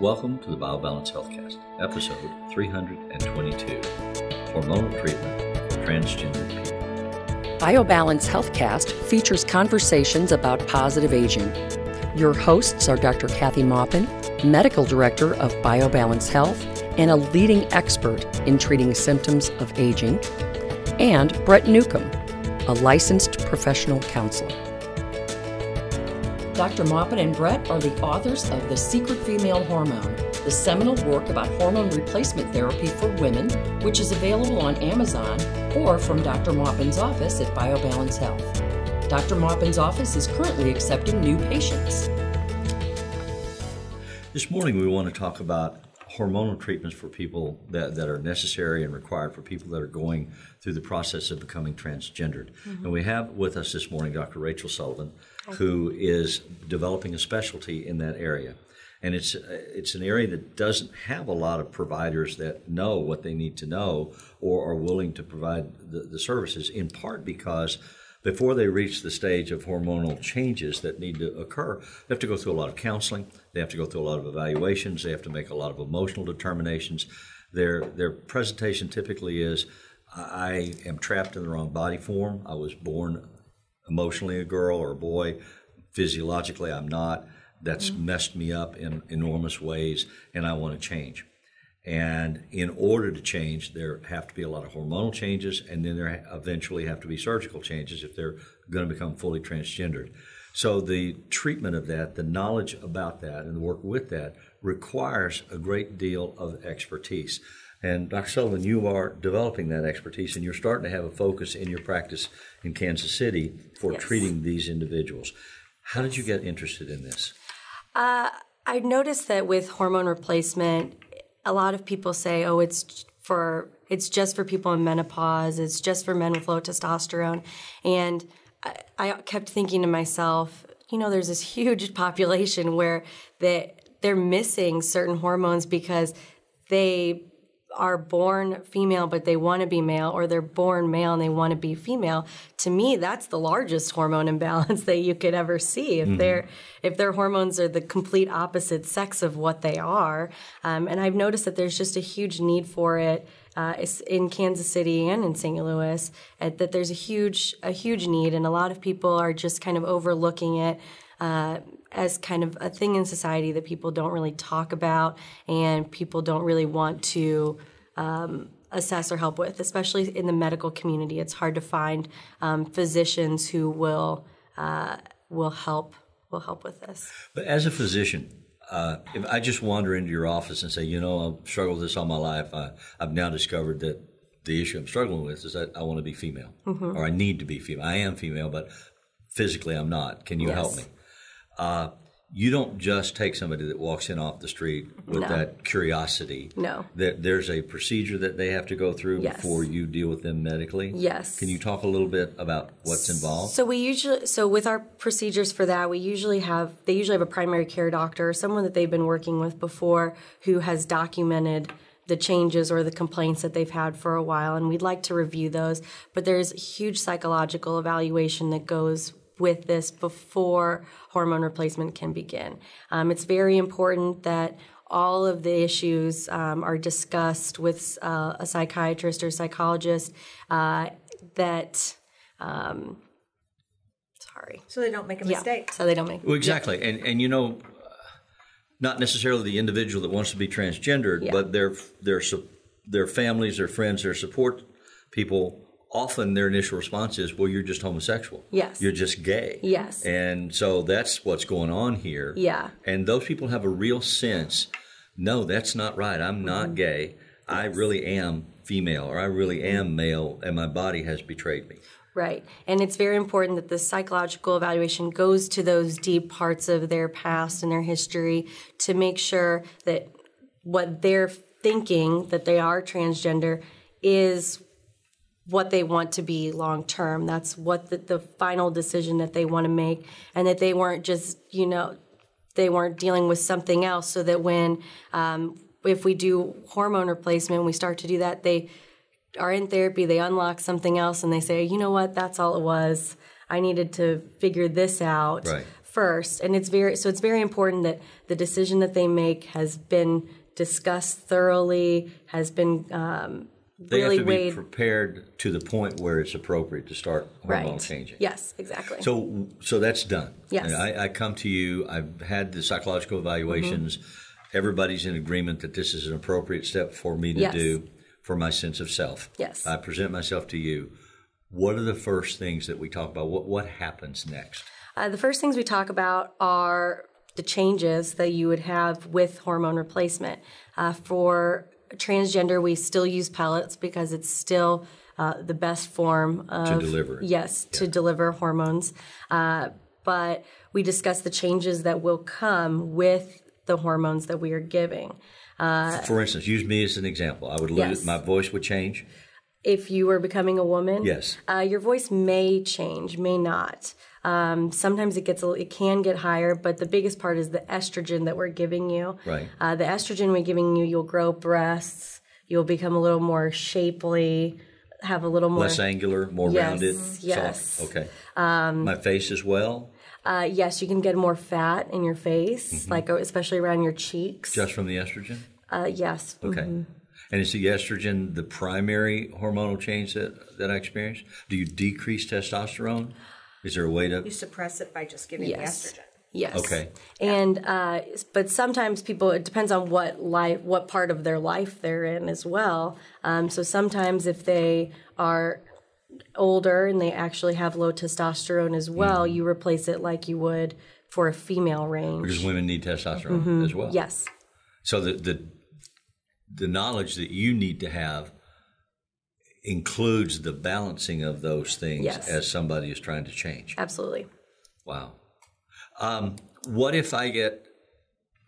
Welcome to the BioBalance HealthCast, episode 322, Hormonal Treatment for Transgender People. BioBalance HealthCast features conversations about positive aging. Your hosts are Dr. Kathy Maupin, Medical Director of BioBalance Health and a leading expert in treating symptoms of aging, and Brett Newcomb, a licensed professional counselor. Dr. Maupin and Brett are the authors of The Secret Female Hormone, the seminal work about hormone replacement therapy for women, which is available on Amazon or from Dr. Maupin's office at BioBalance Health. Dr. Maupin's office is currently accepting new patients. This morning we want to talk about hormonal treatments for people that are necessary and required for people that are going through the process of becoming transgendered. Mm-hmm. And we have with us this morning Dr. Rachel Sullivan, who is developing a specialty in that area. And it's an area that doesn't have a lot of providers that know what they need to know or are willing to provide the services, in part because before they reach the stage of hormonal changes that need to occur, they have to go through a lot of counseling, they have to go through a lot of evaluations, they have to make a lot of emotional determinations. Their presentation typically is, I am trapped in the wrong body form, I was born emotionally a girl or a boy, physiologically I'm not, that's messed me up in enormous ways, and I want to change. And in order to change, there have to be a lot of hormonal changes, and then there eventually have to be surgical changes if they're going to become fully transgendered. So the treatment of that, the knowledge about that, and the work with that requires a great deal of expertise. And Dr. Sullivan, you are developing that expertise, and you're starting to have a focus in your practice in Kansas City for treating these individuals. How did you get interested in this? I noticed that with hormone replacement, a lot of people say, oh, it's just for people in menopause, it's just for men with low testosterone. And I kept thinking to myself, you know, there's this huge population where they're missing certain hormones because they are born female but they want to be male, or they're born male and they want to be female. To me, that's the largest hormone imbalance that you could ever see, if their hormones are the complete opposite sex of what they are. And I've noticed that there's just a huge need for it in Kansas City and in St. Louis, that there's a huge need, and a lot of people are just kind of overlooking it as kind of a thing in society that people don't really talk about and people don't really want to assess or help with, especially in the medical community. It's hard to find physicians who will help with this. But as a physician, if I just wander into your office and say, you know, I've struggled with this all my life, I've now discovered that the issue I'm struggling with is that I want to be female, or I need to be female. I am female, but physically I'm not. Can you help me? You don't just take somebody that walks in off the street with that curiosity. No. There's a procedure that they have to go through before you deal with them medically. Yes. Can you talk a little bit about what's involved? So we usually, with our procedures for that, they usually have a primary care doctor, or someone that they've been working with before who has documented the changes or the complaints that they've had for a while, and we'd like to review those. But there's a huge psychological evaluation that goes with this before hormone replacement can begin. It's very important that all of the issues are discussed with a psychiatrist or psychologist so they don't make a mistake. So they don't make a mistake. Well, exactly. And you know, not necessarily the individual that wants to be transgendered, but their families, their friends, their support people, often their initial response is, well, you're just homosexual. Yes. You're just gay. Yes. And so that's what's going on here. Yeah. And those people have a real sense, no, that's not right. I'm not gay. Yes. I really am female, or I really am male, and my body has betrayed me. Right. And it's very important that the psychological evaluation goes to those deep parts of their past and their history to make sure that what they're thinking, that they are transgender, is what they want to be long term. That's what the final decision that they want to make, and that they weren't just, you know, they weren't dealing with something else, so that when, if we do hormone replacement, we start to do that, they are in therapy, they unlock something else, and they say, you know what, that's all it was. I needed to figure this out first, and it's very important that the decision that they make has been discussed thoroughly, has been really weighed. They have to be prepared to the point where it's appropriate to start hormone changing. Yes, exactly. So that's done. Yes. I come to you. I've had the psychological evaluations. Mm-hmm. Everybody's in agreement that this is an appropriate step for me to do for my sense of self. Yes. I present myself to you. What are the first things that we talk about? What happens next? The first things we talk about are the changes that you would have with hormone replacement. For transgender, we still use pellets because it's still the best form of... To deliver. Yes, to deliver hormones. But we discuss the changes that will come with the hormones that we are giving. For instance, use me as an example. I would lose it. My voice would change. If you were becoming a woman? Yes. Your voice may change, may not. Sometimes it can get higher, but the biggest part is the estrogen that we're giving you. Right. The estrogen we're giving you, you'll grow breasts, you'll become a little more shapely, have a little more... Less angular, more rounded, soft. Okay. My face as well? Yes, you can get more fat in your face, like especially around your cheeks. Just from the estrogen? Yes. Okay. Mm-hmm. And is the estrogen the primary hormonal change that I experienced? Do you decrease testosterone? Is there a way to... You suppress it by just giving the estrogen. Yes. Okay. And but sometimes people, it depends on what part of their life they're in as well. So sometimes if they are older and they actually have low testosterone as well, you replace it like you would for a female range. Because women need testosterone as well. Yes. So the knowledge that you need to have includes the balancing of those things as somebody is trying to change. Absolutely. Wow. What if I get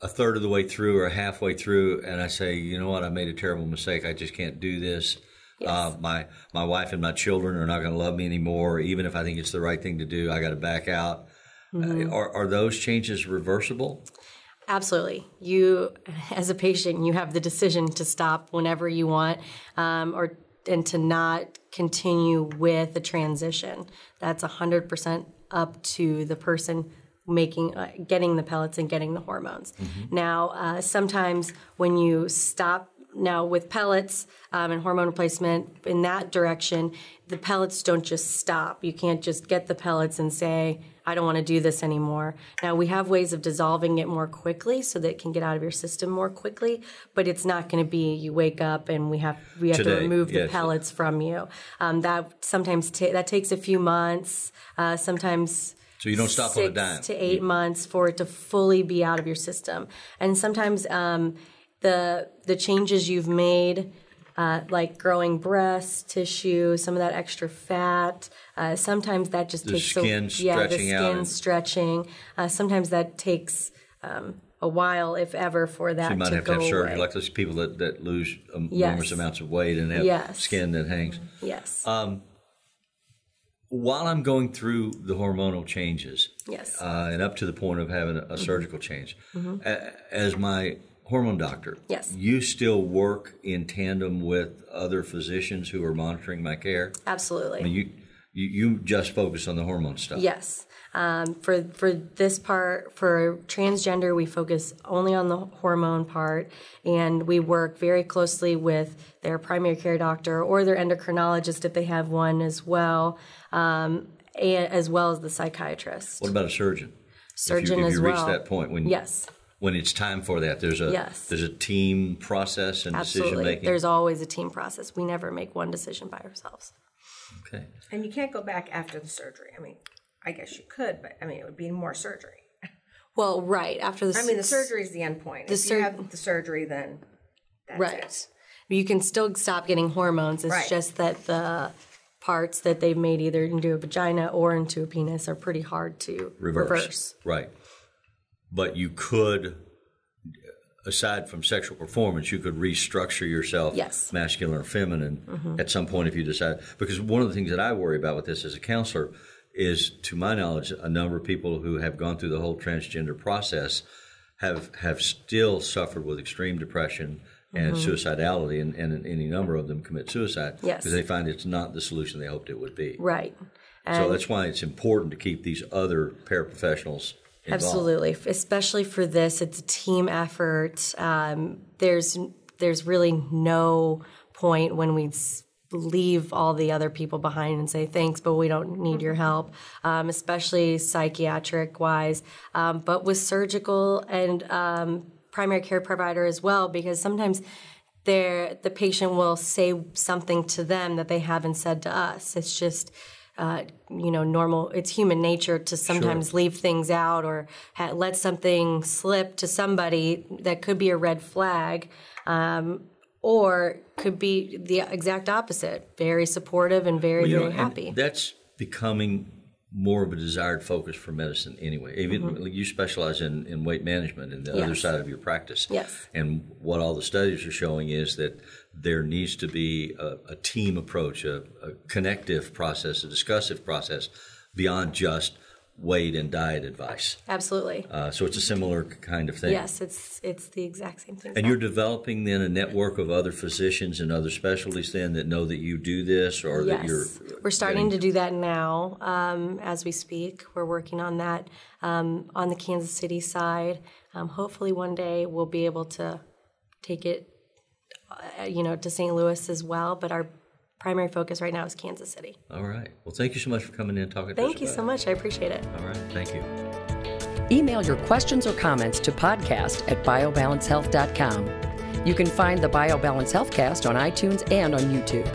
a third of the way through or halfway through and I say, you know what, I made a terrible mistake. I just can't do this. Yes. My wife and my children are not going to love me anymore. Even if I think it's the right thing to do, I got to back out. Mm-hmm. Are those changes reversible? Absolutely. You, as a patient, you have the decision to stop whenever you want, and to not continue with the transition. That's 100% up to the person getting the pellets and getting the hormones. Mm-hmm. Now, sometimes when you stop, now with pellets and hormone replacement in that direction, the pellets don't just stop. You can't just get the pellets and say, I don't want to do this anymore. Now, we have ways of dissolving it more quickly so that it can get out of your system more quickly, but it's not going to be you wake up and we have to remove the pellets from you. That sometimes that takes a few months, sometimes... So you don't stop on a dime. 6 to 8 months for it to fully be out of your system. And sometimes the changes you've made... like growing breast tissue, some of that extra fat. Sometimes that just takes the skin stretching out. Yeah, the skin stretching. Sometimes that takes a while, if ever, for that to go away. So you might have to have surgery, like those people that lose enormous amounts of weight and have skin that hangs. Yes. While I'm going through the hormonal changes, and up to the point of having a surgical change, as my hormone doctor. Yes. You still work in tandem with other physicians who are monitoring my care? Absolutely. I mean, you just focus on the hormone stuff. Yes. For this part, for transgender, we focus only on the hormone part, and we work very closely with their primary care doctor or their endocrinologist if they have one as well, as well as the psychiatrist. What about a surgeon? Surgeon as well. If you reach that point when when it's time for that, there's a team process and decision making. There's always a team process. We never make one decision by ourselves. Okay. And you can't go back after the surgery. I mean, I guess you could, but I mean, it would be more surgery. Well, right after the. I mean, the surgery is the end point. If you have the surgery, then that's it. You can still stop getting hormones. It's just that the parts that they've made either into a vagina or into a penis are pretty hard to reverse. Right. But you could, aside from sexual performance, you could restructure yourself, masculine or feminine, at some point if you decide. Because one of the things that I worry about with this as a counselor is, to my knowledge, a number of people who have gone through the whole transgender process have still suffered with extreme depression and suicidality, and any number of them commit suicide because they find it's not the solution they hoped it would be. Right. And so that's why it's important to keep these other paraprofessionals Absolutely. Especially for this, it's a team effort. There's really no point when we leave all the other people behind and say, thanks, but we don't need your help, especially psychiatric-wise, but with surgical and primary care provider as well, because sometimes the patient will say something to them that they haven't said to us. It's just... you know, normal, it's human nature to sometimes leave things out or let something slip to somebody that could be a red flag, or could be the exact opposite, very supportive and very, very happy. That's becoming more of a desired focus for medicine anyway. Even you specialize in weight management and the other side of your practice. Yes. And what all the studies are showing is that there needs to be a team approach, a connective process, a discussive process beyond just weight and diet advice. Absolutely. So it's a similar kind of thing. Yes, it's the exact same thing. And you're developing then a network of other physicians and other specialties then that know that you do this, or that you're... We're starting to do that now as we speak. We're working on that on the Kansas City side. Hopefully one day we'll be able to take it, you know, to St. Louis as well, but our primary focus right now is Kansas City. All right. Well, thank you so much for coming in and talking to us. Thank you so much. I appreciate it. All right. Thank you. Email your questions or comments to podcast@biobalancehealth.com. You can find the BioBalance HealthCast on iTunes and on YouTube.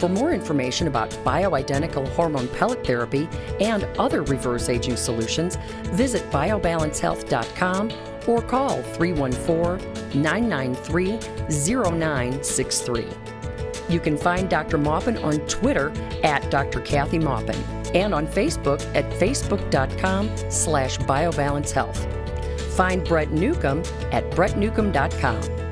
For more information about bioidentical hormone pellet therapy and other reverse aging solutions, visit biobalancehealth.com or call 314-993-0963. You can find Dr. Maupin on Twitter at Dr. Kathy Maupin and on Facebook at facebook.com/BioBalanceHealth. Find Brett Newcomb at brettnewcomb.com.